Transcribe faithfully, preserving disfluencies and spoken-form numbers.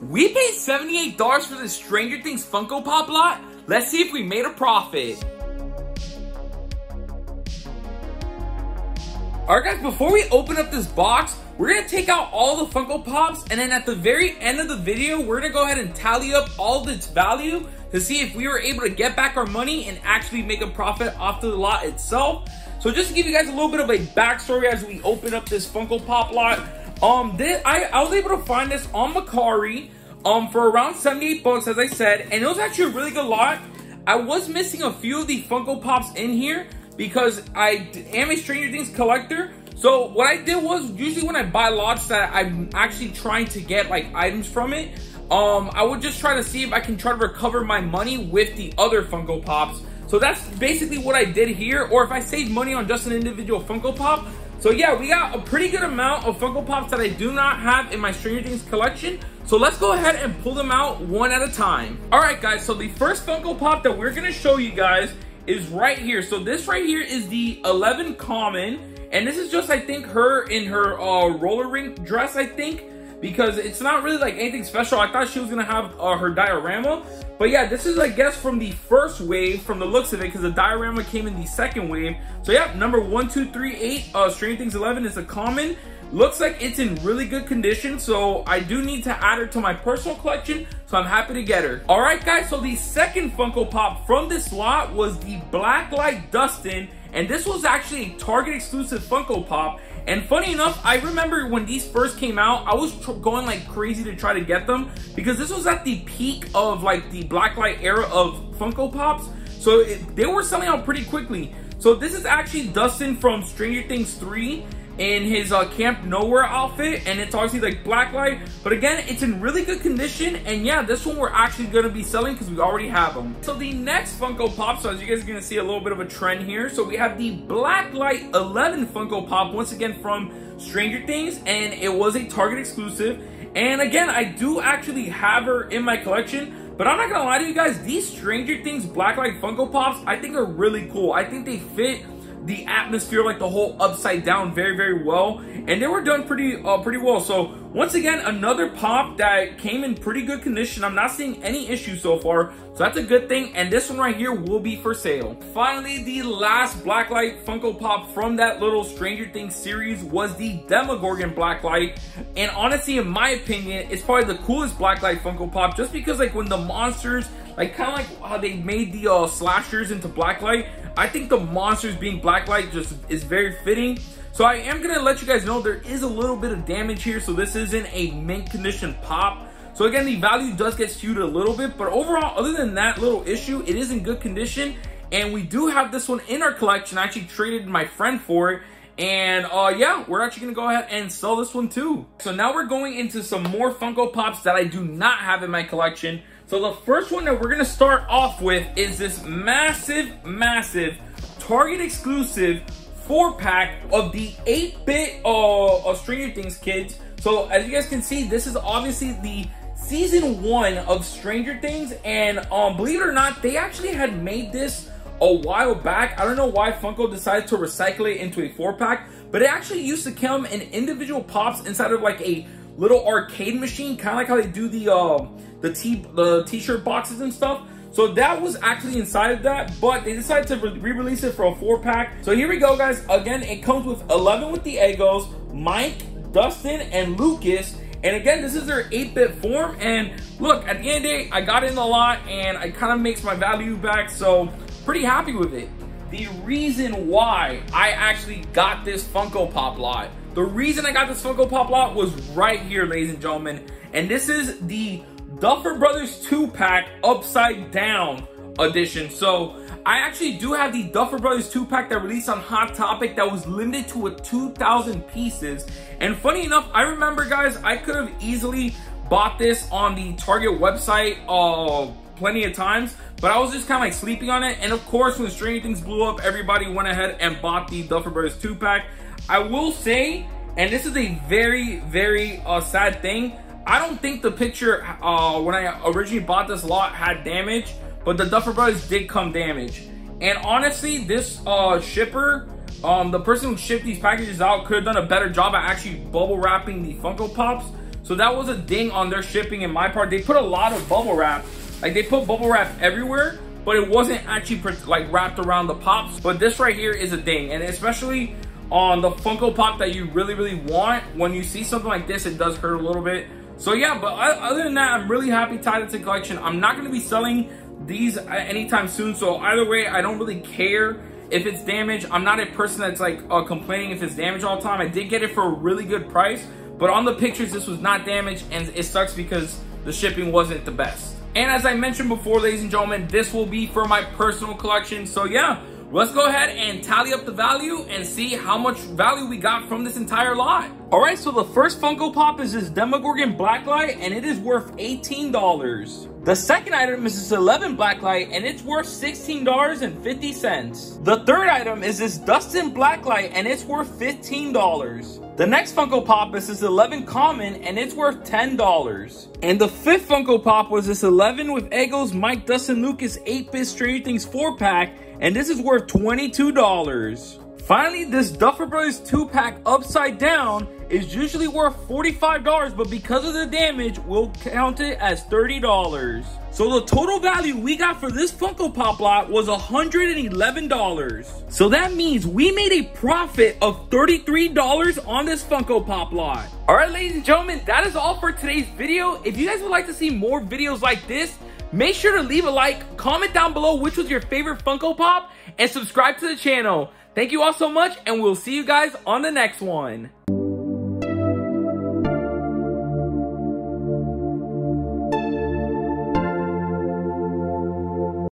We paid seventy-eight dollars for this Stranger Things Funko Pop lot. Let's see if we made a profit. Alright guys, before we open up this box, we're going to take out all the Funko Pops, and then at the very end of the video, we're going to go ahead and tally up all of its value to see if we were able to get back our money and actually make a profit off the lot itself. So just to give you guys a little bit of a backstory as we open up this Funko Pop lot, um, this, I, I was able to find this on Mercari um, for around seventy-eight bucks, as I said, and it was actually a really good lot. I was missing a few of the Funko Pops in here because I am a Stranger Things collector. So what I did was, usually when I buy lots that I'm actually trying to get like items from it, um, I would just try to see if I can try to recover my money with the other Funko Pops. So that's basically what I did here, or if I save money on just an individual Funko Pop. So yeah, we got a pretty good amount of Funko Pops that I do not have in my Stranger Things collection. So let's go ahead and pull them out one at a time. All right guys, so the first Funko Pop that we're gonna show you guys is right here. So this right here is the Eleven Common. And this is just, I think, her in her uh, roller rink dress, I think, because it's not really like anything special. I thought she was gonna have uh, her diorama, but yeah, this is, I guess, from the first wave from the looks of it, because the diorama came in the second wave. So yeah, number one, two, three, eight, uh, Stranger Things eleven is a common. Looks like it's in really good condition, so I do need to add her to my personal collection, so I'm happy to get her. All right, guys, so the second Funko Pop from this lot was the Black Light Dustin. And this was actually a Target exclusive Funko Pop. And funny enough, I remember when these first came out, I was going like crazy to try to get them, because this was at the peak of like the Blacklight era of Funko Pops. So it, they were selling out pretty quickly. So this is actually Dustin from Stranger Things three in his uh, Camp Nowhere outfit. And it's obviously like Blacklight. But again, it's in really good condition. And yeah, this one we're actually going to be selling because we already have them. So the next Funko Pop, so as you guys are going to see a little bit of a trend here. So we have the Blacklight eleven Funko Pop, once again from Stranger Things. And it was a Target exclusive. And again, I do actually have her in my collection. But I'm not going to lie to you guys, these Stranger Things Blacklight Funko Pops, I think are really cool. I think they fit the atmosphere, like the whole Upside Down, very very well, and they were done pretty uh, pretty well. So once again, another pop that came in pretty good condition. I'm not seeing any issues so far, so that's a good thing, and this one right here will be for sale. Finally, the last Blacklight Funko Pop from that little Stranger Things series was the Demogorgon Blacklight, and honestly, in my opinion, it's probably the coolest Blacklight Funko Pop, just because like when the monsters, like kind of like how they made the uh, slashers into Blacklight, I think the monsters being Blacklight just is very fitting. So I am going to let you guys know there is a little bit of damage here, so this isn't a mint condition pop. So again, the value does get skewed a little bit, but overall, other than that little issue, it is in good condition. And we do have this one in our collection. I actually traded my friend for it. And uh, yeah, we're actually going to go ahead and sell this one too. So now we're going into some more Funko Pops that I do not have in my collection. So the first one that we're going to start off with is this massive, massive Target exclusive four pack of the eight bit uh, uh, Stranger Things kids. So as you guys can see, this is obviously the season one of Stranger Things. And um, believe it or not, they actually had made this a while back. I don't know why Funko decided to recycle it into a four pack, but it actually used to come in individual pops inside of like a little arcade machine, kind of like how they do the uh, the t the t-shirt boxes and stuff. So that was actually inside of that, but they decided to re-release it for a four pack. So here we go, guys. Again, it comes with Eleven with the Eggos, Mike, Dustin, and Lucas. And again, this is their eight bit form. And look, at the end of the day, I got in a lot, and it kind of makes my value back. So pretty happy with it. The reason why I actually got this Funko Pop lot. The reason I got this Funko Pop lot was right here, ladies and gentlemen. And this is the Duffer Brothers two pack Upside Down edition. So I actually do have the Duffer Brothers two pack that released on Hot Topic that was limited to a two thousand pieces. And funny enough, I remember, guys, I could have easily bought this on the Target website uh, plenty of times, but I was just kind of like sleeping on it. And of course, when Stranger Things blew up, everybody went ahead and bought the Duffer Brothers two pack. I will say, and this is a very, very uh, sad thing, I don't think the picture uh, when I originally bought this lot had damage, but the Duffer Brothers did come damaged. And honestly, this uh, shipper, um, the person who shipped these packages out, could have done a better job at actually bubble wrapping the Funko Pops. So that was a ding on their shipping in my part. They put a lot of bubble wrap. Like, they put bubble wrap everywhere, but it wasn't actually like wrapped around the pops. But this right here is a ding, and especially on the Funko Pop that you really, really want. When you see something like this, it does hurt a little bit. So yeah, but other than that, I'm really happy tied it to collection. I'm not going to be selling these anytime soon, so either way, I don't really care if it's damaged. I'm not a person that's like uh, complaining if it's damaged all the time. I did get it for a really good price, but on the pictures, this was not damaged, and it sucks because the shipping wasn't the best. And as I mentioned before, ladies and gentlemen, this will be for my personal collection. So yeah, let's go ahead and tally up the value and see how much value we got from this entire lot. All right, so the first Funko Pop is this Demogorgon Blacklight, and it is worth eighteen dollars. The second item is this Eleven Blacklight, and it's worth sixteen dollars and fifty cents. The third item is this Dustin Blacklight, and it's worth fifteen dollars. The next Funko Pop is this Eleven Common, and it's worth ten dollars. And the fifth Funko Pop was this Eleven with Eggos, Mike, Dustin, Lucas, eight bit Stranger Things four pack, and this is worth twenty-two dollars. Finally, this Duffer Brothers two pack Upside Down is usually worth forty-five dollars, but because of the damage, we'll count it as thirty dollars. So the total value we got for this Funko Pop lot was one hundred eleven dollars. So that means we made a profit of thirty-three dollars on this Funko Pop lot. All right, ladies and gentlemen, that is all for today's video. If you guys would like to see more videos like this, make sure to leave a like, comment down below which was your favorite Funko Pop, and subscribe to the channel. Thank you all so much, and we'll see you guys on the next one.